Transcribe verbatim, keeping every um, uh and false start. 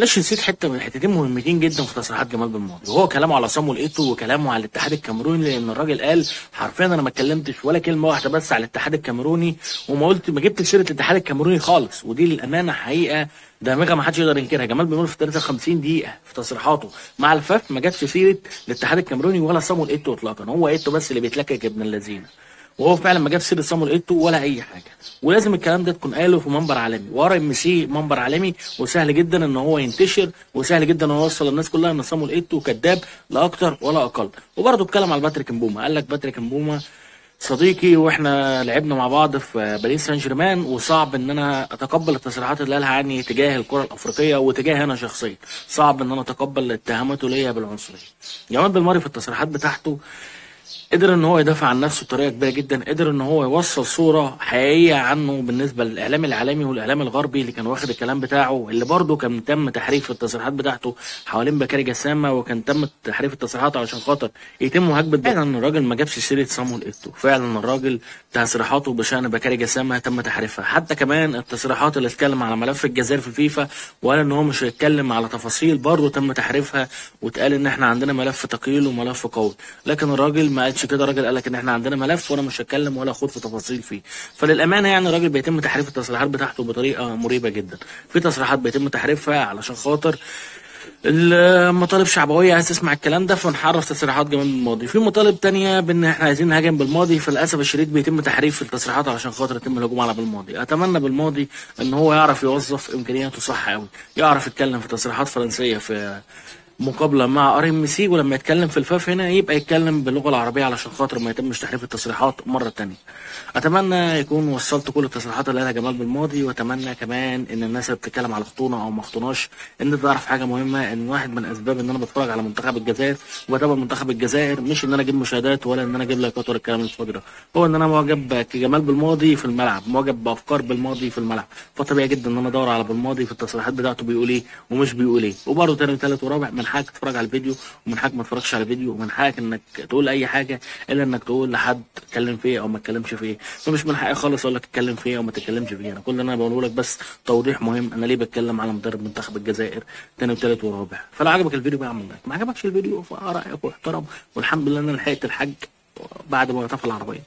معلش نسيت حته من حتتين مهمتين جدا في تصريحات جمال بلماضي، وهو كلامه على صامويل إيتو وكلامه على الاتحاد الكاميروني، لان الراجل قال حرفيا انا ما اتكلمتش ولا كلمه واحده بس على الاتحاد الكاميروني، وما قلت ما جبتش سيره الاتحاد الكاميروني خالص، ودي للامانه حقيقه دامغه ما حدش يقدر ينكرها. جمال بلماضي في ثلاثة وخمسين دقيقه في تصريحاته مع الفاف ما جاتش سيره الاتحاد الكاميروني ولا صامويل إيتو اطلاقا، هو إيتو بس اللي بيتلكك ابن اللذينه، وهو فعلا ما جاب سيره صامويل إيتو ولا اي حاجه، ولازم الكلام ده تكون قاله في منبر عالمي، وار ام سي منبر عالمي، وسهل جدا ان هو ينتشر، وسهل جدا ان هو يوصل للناس كلها ان صامويل إيتو كذاب لا اكتر ولا اقل. وبرده اتكلم على باتريك مبوما، قال لك باتريك مبوما صديقي واحنا لعبنا مع بعض في باريس سان جيرمان، وصعب ان انا اتقبل التصريحات اللي قالها عني تجاه الكره الافريقيه وتجاه انا شخصيا، صعب ان انا اتقبل اتهاماته ليا بالعنصريه. جمال بلماضي في التصريحات بتاعته قدر ان هو يدافع عن نفسه بطريقه كبيره جدا، قدر ان هو يوصل صوره حقيقيه عنه بالنسبه للاعلام العالمي والاعلام الغربي اللي كان واخد الكلام بتاعه، اللي برضه كان تم تحريف التصريحات بتاعته حوالين بكاري غاساما، وكان تم تحريف التصريحات علشان خاطر يتم هجمه. فعلا الراجل ما جابش سيره صامويل إيتو، فعلا الراجل تصريحاته بشان بكاري غاساما تم تحريفها، حتى كمان التصريحات اللي اتكلم على ملف الجزائر في الفيفا وقال ان هو مش هيتكلم على تفاصيل برضه تم تحريفها، واتقال ان احنا عندنا ملف ثقيل وملف قوي، لكن الراجل ما كده الراجل قال لك ان احنا عندنا ملف وانا مش هتكلم ولا اخوض في تفاصيل فيه. فللامانه يعني الراجل بيتم تحريف التصريحات بتاعته بطريقه مريبه جدا، في تصريحات بيتم تحريفها علشان خاطر المطالب شعبويه، عايز تسمع الكلام ده فنحرف تصريحات جمال بلماضي. في مطالب ثانيه بان احنا عايزين نهاجم بلماضي، فللاسف الشديد بيتم تحريف التصريحات علشان خاطر يتم الهجوم على بلماضي. اتمنى بلماضي ان هو يعرف يوظف امكانياته صح قوي، يعرف يتكلم في تصريحات فرنسيه في مقابله مع آر إم سي، ولما يتكلم في الفاف هنا يبقى يتكلم باللغه العربيه علشان خاطر ما يتمش تحريف التصريحات مره ثانيه. اتمنى يكون وصلت كل التصريحات اللي قالها جمال بلماضي، واتمنى كمان ان الناس اللي بتتكلم على خطونه او ما خطوناش ان تعرف حاجه مهمه، ان واحد من اسباب ان انا بتفرج على منتخب الجزائر وبتابع منتخب الجزائر مش ان انا اجيب مشاهدات ولا ان انا اجيب لايكات ولا الكلام الفاضي ده، هو ان انا معجب بجمال بلماضي في الملعب، معجب بافكار بلماضي في الملعب، فطبيعي جدا ان انا ادور على بلماضي في التصريحات بتاعته بيقول ايه ومش بيقول ايه. وبرده ثاني وثالث ورابع من حقك تتفرج على الفيديو، ومن حقك ما تتفرجش على الفيديو، ومن حقك انك تقول اي حاجه الا انك تقول لحد اتكلم فيه او ما اتكلمش فيه، فمش من حقي خالص اقول لك اتكلم فيه او ما تتكلمش فيه. انا كل اللي انا بقوله لك بس توضيح مهم، انا ليه بتكلم على مدرب منتخب الجزائر ثاني وثالث ورابع. فلو عجبك الفيديو بقى اعمل لايك، ما عجبكش الفيديو فرايك واحترم، والحمد لله ان انا لحقت الحاج بعد ما رفع العربيه.